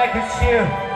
I could shoot.